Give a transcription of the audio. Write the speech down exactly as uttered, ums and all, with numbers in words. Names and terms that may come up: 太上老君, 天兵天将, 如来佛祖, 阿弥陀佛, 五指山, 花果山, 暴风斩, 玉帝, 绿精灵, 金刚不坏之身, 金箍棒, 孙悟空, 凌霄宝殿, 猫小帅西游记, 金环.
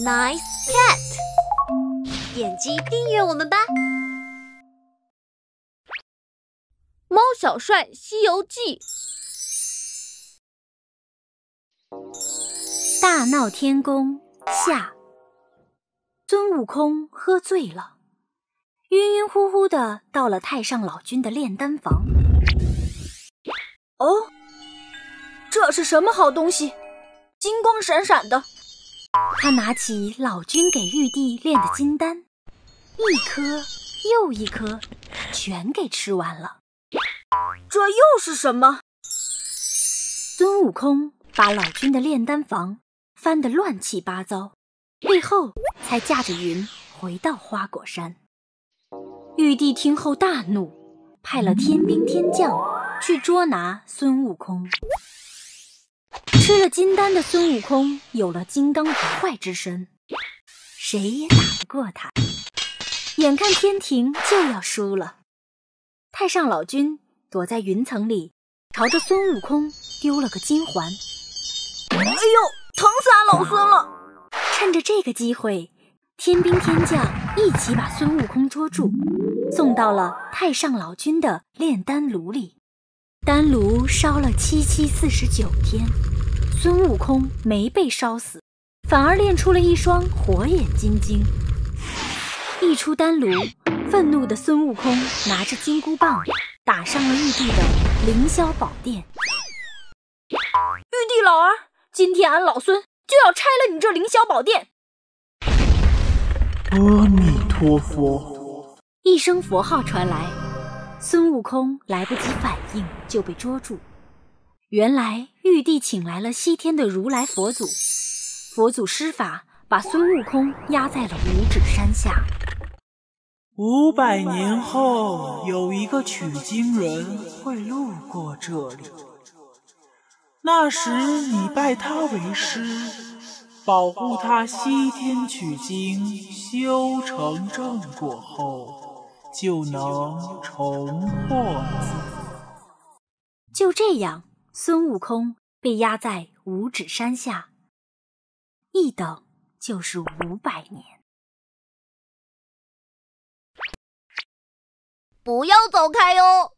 Nice cat！ 点击订阅我们吧。《猫小帅西游记》大闹天宫下，孙悟空喝醉了，晕晕乎乎的到了太上老君的炼丹房。哦，这是什么好东西？金光闪闪的。 他拿起老君给玉帝炼的金丹，一颗又一颗，全给吃完了。这又是什么？孙悟空把老君的炼丹房翻得乱七八糟，最后才驾着云回到花果山。玉帝听后大怒，派了天兵天将去捉拿孙悟空。 吃了金丹的孙悟空有了金刚不坏之身，谁也打不过他。眼看天庭就要输了，太上老君躲在云层里，朝着孙悟空丢了个金环。哎呦，疼死俺老孙了！趁着这个机会，天兵天将一起把孙悟空捉住，送到了太上老君的炼丹炉里。丹炉烧了七七四十九天。 孙悟空没被烧死，反而练出了一双火眼金睛。一出丹炉，愤怒的孙悟空拿着金箍棒打上了玉帝的凌霄宝殿。玉帝老儿，今天俺老孙就要拆了你这凌霄宝殿！阿弥陀佛！一声佛号传来，孙悟空来不及反应就被捉住。 原来玉帝请来了西天的如来佛祖，佛祖施法把孙悟空压在了五指山下。五百年后，有一个取经人会路过这里，那时你拜他为师，保护他西天取经，修成正果后，就能重获自由。就这样。 孙悟空被压在五指山下，一等就是五百年。不要走开哟！